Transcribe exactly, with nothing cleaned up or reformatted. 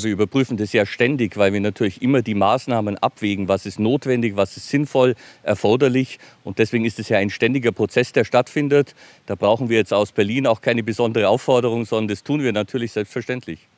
Sie überprüfen das ja ständig, weil wir natürlich immer die Maßnahmen abwägen, was ist notwendig, was ist sinnvoll, erforderlich. Und deswegen ist es ja ein ständiger Prozess, der stattfindet. Da brauchen wir jetzt aus Berlin auch keine besondere Aufforderung, sondern das tun wir natürlich selbstverständlich.